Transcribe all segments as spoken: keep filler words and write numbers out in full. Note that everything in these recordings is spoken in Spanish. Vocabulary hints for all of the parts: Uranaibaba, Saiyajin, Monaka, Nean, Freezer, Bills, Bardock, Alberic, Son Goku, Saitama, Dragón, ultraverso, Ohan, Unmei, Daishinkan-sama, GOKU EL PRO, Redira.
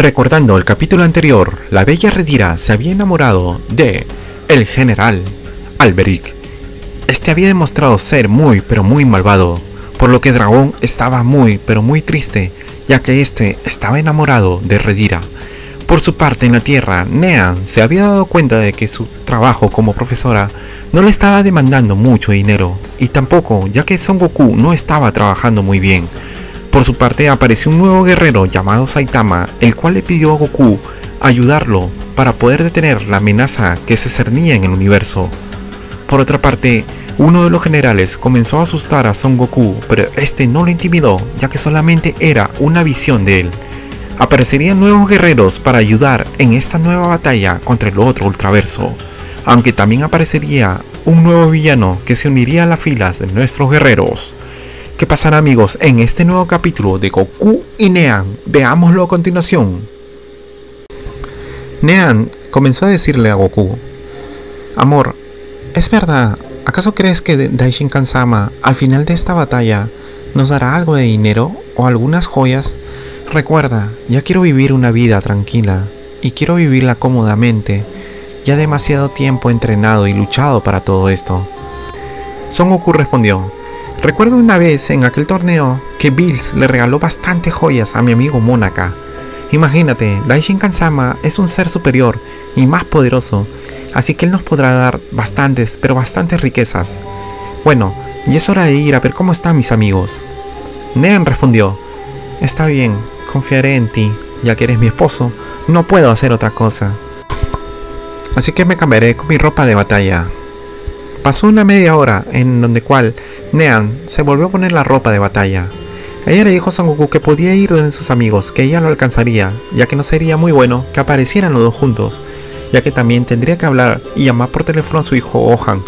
Recordando el capítulo anterior, la bella Redira se había enamorado de el general Alberic. Este había demostrado ser muy pero muy malvado, por lo que Dragón estaba muy pero muy triste, ya que este estaba enamorado de Redira. Por su parte, en la Tierra, Nean se había dado cuenta de que su trabajo como profesora no le estaba demandando mucho dinero, y tampoco, ya que Son Goku no estaba trabajando muy bien. Por su parte, apareció un nuevo guerrero llamado Saitama, el cual le pidió a Goku ayudarlo para poder detener la amenaza que se cernía en el universo. Por otra parte, uno de los generales comenzó a asustar a Son Goku, pero este no lo intimidó, ya que solamente era una visión de él. Aparecerían nuevos guerreros para ayudar en esta nueva batalla contra el otro ultraverso, aunque también aparecería un nuevo villano que se uniría a las filas de nuestros guerreros. ¿Qué pasará, amigos, en este nuevo capítulo de Goku y Nean? Veámoslo a continuación. Nean comenzó a decirle a Goku: amor, ¿es verdad? ¿Acaso crees que Daishinkan-sama al final de esta batalla nos dará algo de dinero o algunas joyas? Recuerda, ya quiero vivir una vida tranquila y quiero vivirla cómodamente. Ya demasiado tiempo he entrenado y luchado para todo esto. Son Goku respondió: recuerdo una vez en aquel torneo que Bills le regaló bastantes joyas a mi amigo Monaka. Imagínate, Daishinkan-sama es un ser superior y más poderoso, así que él nos podrá dar bastantes, pero bastantes riquezas. Bueno, ya es hora de ir a ver cómo están mis amigos. Nean respondió: está bien, confiaré en ti, ya que eres mi esposo, no puedo hacer otra cosa. Así que me cambiaré con mi ropa de batalla. Pasó una media hora en donde cual Nean se volvió a poner la ropa de batalla. Ella le dijo a Son Goku que podía ir donde sus amigos, que ella lo alcanzaría, ya que no sería muy bueno que aparecieran los dos juntos, ya que también tendría que hablar y llamar por teléfono a su hijo Ohan,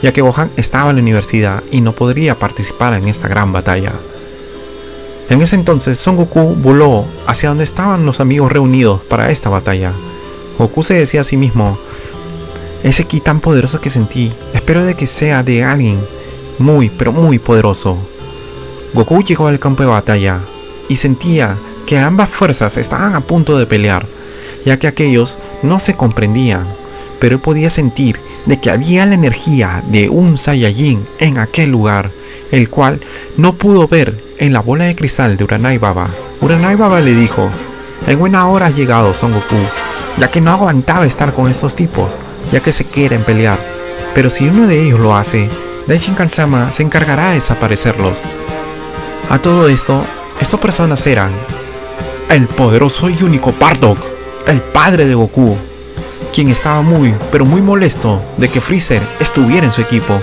ya que Ohan estaba en la universidad y no podría participar en esta gran batalla. En ese entonces, Son Goku voló hacia donde estaban los amigos reunidos para esta batalla. Goku se decía a sí mismo: ese ki tan poderoso que sentí, espero de que sea de alguien muy pero muy poderoso. Goku llegó al campo de batalla y sentía que ambas fuerzas estaban a punto de pelear, ya que aquellos no se comprendían, pero él podía sentir de que había la energía de un Saiyajin en aquel lugar, el cual no pudo ver en la bola de cristal de Uranaibaba. Uranaibaba le dijo: en buena hora has llegado, Son Goku, ya que no aguantaba estar con estos tipos, ya que se quieren pelear, pero si uno de ellos lo hace, Daishinkan-sama se encargará de desaparecerlos. A todo esto, estas personas eran el poderoso y único Bardock, el padre de Goku, quien estaba muy pero muy molesto de que Freezer estuviera en su equipo.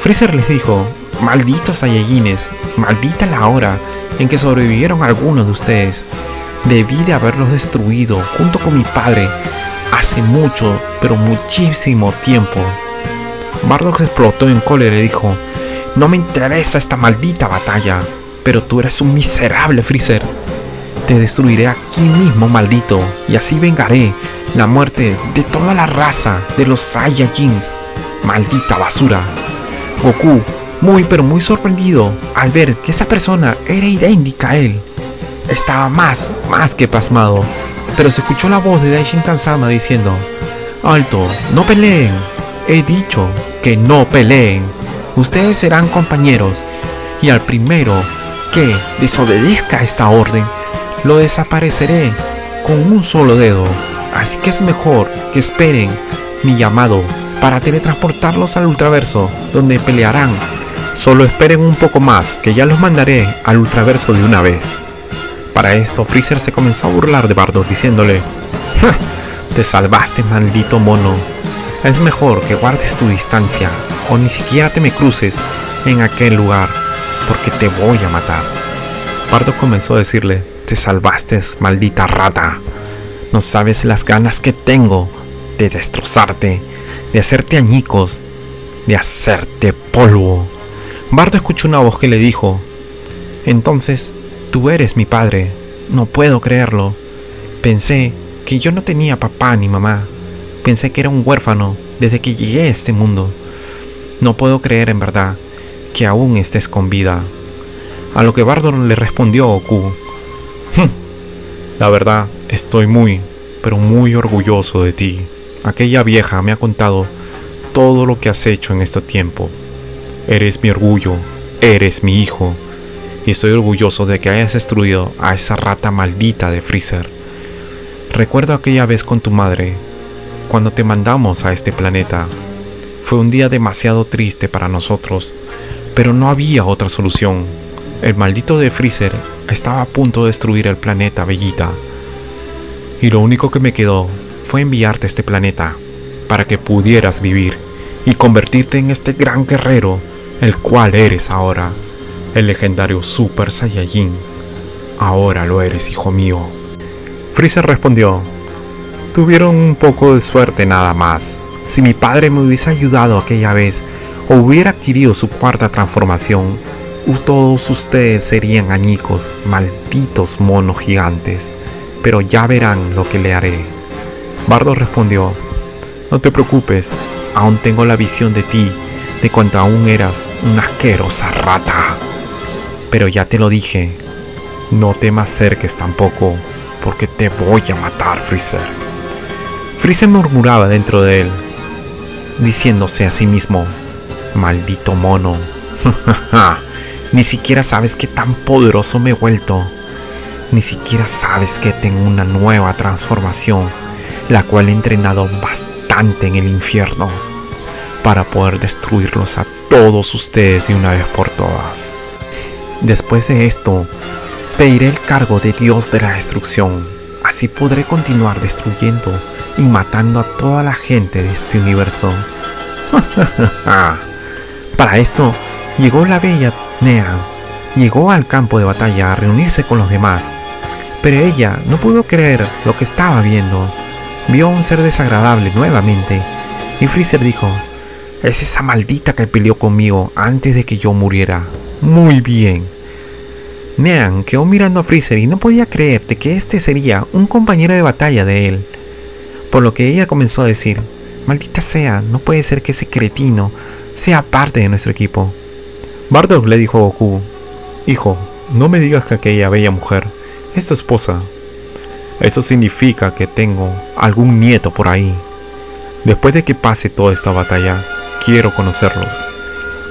Freezer les dijo: malditos Saiyajines, maldita la hora en que sobrevivieron algunos de ustedes. Debí de haberlos destruido junto con mi padre hace mucho, pero muchísimo tiempo. Bardock explotó en cólera y dijo: no me interesa esta maldita batalla, pero tú eres un miserable, Freezer. Te destruiré aquí mismo, maldito, y así vengaré la muerte de toda la raza de los Saiyajins, maldita basura. Goku, muy pero muy sorprendido al ver que esa persona era idéntica a él, estaba más, más que pasmado, pero se escuchó la voz de Daishinkan-sama diciendo: alto, no peleen, he dicho que no peleen, ustedes serán compañeros, y al primero que desobedezca esta orden, lo desapareceré con un solo dedo, así que es mejor que esperen mi llamado para teletransportarlos al ultraverso, donde pelearán. Solo esperen un poco más, que ya los mandaré al ultraverso de una vez. Para esto, Freezer se comenzó a burlar de Bardock diciéndole: ¡ja! Te salvaste, maldito mono. Es mejor que guardes tu distancia, o ni siquiera te me cruces en aquel lugar, porque te voy a matar. Bardock comenzó a decirle: te salvaste, maldita rata. No sabes las ganas que tengo de destrozarte, de hacerte añicos, de hacerte polvo. Bardock escuchó una voz que le dijo: entonces, tú eres mi padre. No puedo creerlo. Pensé que yo no tenía papá ni mamá. Pensé que era un huérfano desde que llegué a este mundo. No puedo creer en verdad que aún estés con vida. A lo que Bardock le respondió a Goku: la verdad Estoy muy, pero muy orgulloso de ti. Aquella vieja me ha contado todo lo que has hecho en este tiempo. Eres mi orgullo, eres mi hijo. Y estoy orgulloso de que hayas destruido a esa rata maldita de Freezer. Recuerdo aquella vez con tu madre, cuando te mandamos a este planeta. Fue un día demasiado triste para nosotros, pero no había otra solución. El maldito de Freezer estaba a punto de destruir el planeta, Bellita. Y lo único que me quedó fue enviarte a este planeta, para que pudieras vivir y convertirte en este gran guerrero, el cual eres ahora, el legendario Super Saiyajin. Ahora lo eres, hijo mío. Freezer respondió: tuvieron un poco de suerte nada más. Si mi padre me hubiese ayudado aquella vez, o hubiera adquirido su cuarta transformación, todos ustedes serían añicos, malditos monos gigantes. Pero ya verán lo que le haré. Bardock respondió: no te preocupes, aún tengo la visión de ti, de cuanto aún eras una asquerosa rata. Pero ya te lo dije, no te me acerques tampoco, porque te voy a matar, Freezer. Freezer murmuraba dentro de él, diciéndose a sí mismo: maldito mono, ni siquiera sabes qué tan poderoso me he vuelto. Ni siquiera sabes que tengo una nueva transformación, la cual he entrenado bastante en el infierno, para poder destruirlos a todos ustedes de una vez por todas. Después de esto, pediré el cargo de Dios de la Destrucción. Así podré continuar destruyendo y matando a toda la gente de este universo. Para esto, llegó la bella Nean. Llegó al campo de batalla a reunirse con los demás. Pero ella no pudo creer lo que estaba viendo. Vio a un ser desagradable nuevamente. Y Freezer dijo: es esa maldita que peleó conmigo antes de que yo muriera. Muy bien. Nean quedó mirando a Freezer y no podía creer de que este sería un compañero de batalla de él. Por lo que ella comenzó a decir: maldita sea, no puede ser que ese cretino sea parte de nuestro equipo. Bardock le dijo a Goku: hijo, no me digas que aquella bella mujer es tu esposa. Eso significa que tengo algún nieto por ahí. Después de que pase toda esta batalla, quiero conocerlos.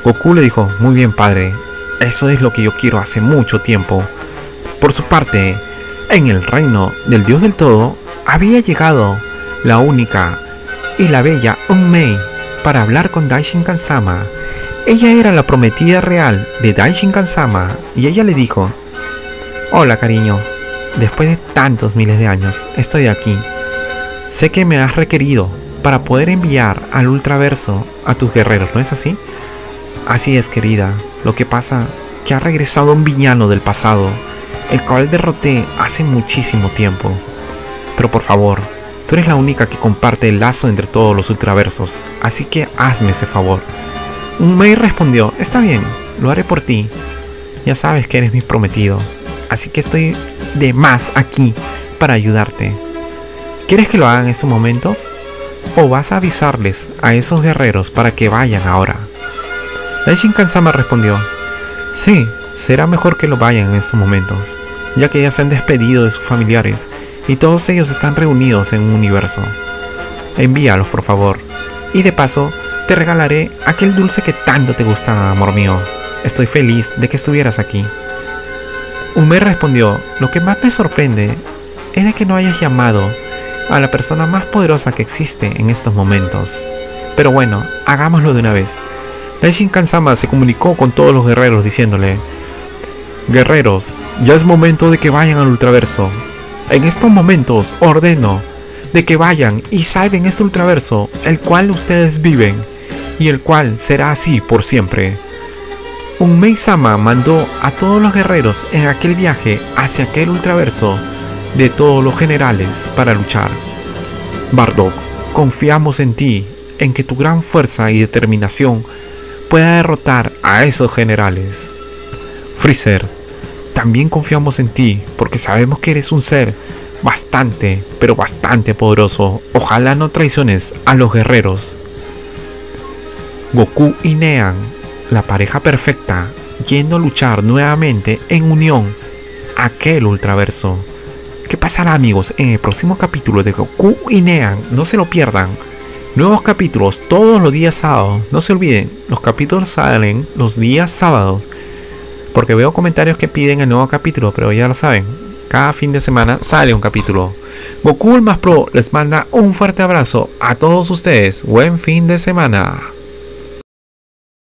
Goku le dijo: muy bien, padre, eso es lo que yo quiero hace mucho tiempo. Por su parte, en el reino del Dios del Todo, había llegado la única y la bella Unmei para hablar con Daishinkan-sama. Ella era la prometida real de Daishinkan-sama y ella le dijo: hola, cariño, después de tantos miles de años estoy aquí. Sé que me has requerido para poder enviar al ultraverso a tus guerreros, ¿no es así? Así es, querida, lo que pasa que ha regresado un villano del pasado, el cual derroté hace muchísimo tiempo. Pero por favor, tú eres la única que comparte el lazo entre todos los ultraversos, así que hazme ese favor. Unmei respondió: está bien, lo haré por ti. Ya sabes que eres mi prometido, así que estoy de más aquí para ayudarte. ¿Quieres que lo hagan en estos momentos? ¿O vas a avisarles a esos guerreros para que vayan ahora? Daishinkan-sama respondió: sí, será mejor que lo vayan en estos momentos, ya que ya se han despedido de sus familiares y todos ellos están reunidos en un universo. Envíalos, por favor, y de paso te regalaré aquel dulce que tanto te gusta, amor mío. Estoy feliz de que estuvieras aquí. Unmei respondió: lo que más me sorprende es de que no hayas llamado a la persona más poderosa que existe en estos momentos. Pero bueno, hagámoslo de una vez. Daishinkan-sama se comunicó con todos los guerreros diciéndole: guerreros, ya es momento de que vayan al ultraverso. En estos momentos ordeno de que vayan y salven este ultraverso, el cual ustedes viven y el cual será así por siempre. Unmei-sama mandó a todos los guerreros en aquel viaje hacia aquel ultraverso de todos los generales para luchar. Bardock, confiamos en ti, en que tu gran fuerza y determinación pueda derrotar a esos generales. Freezer, también confiamos en ti, porque sabemos que eres un ser bastante, pero bastante poderoso. Ojalá no traiciones a los guerreros. Goku y Nean, la pareja perfecta, yendo a luchar nuevamente en unión a aquel ultraverso, ¿Qué pasará, amigos, en el próximo capítulo de Goku y Nean? No se lo pierdan. Nuevos capítulos todos los días sábados. No se olviden, los capítulos salen los días sábados. Porque veo comentarios que piden el nuevo capítulo, pero ya lo saben. Cada fin de semana sale un capítulo. Goku el Más Pro les manda un fuerte abrazo a todos ustedes. Buen fin de semana.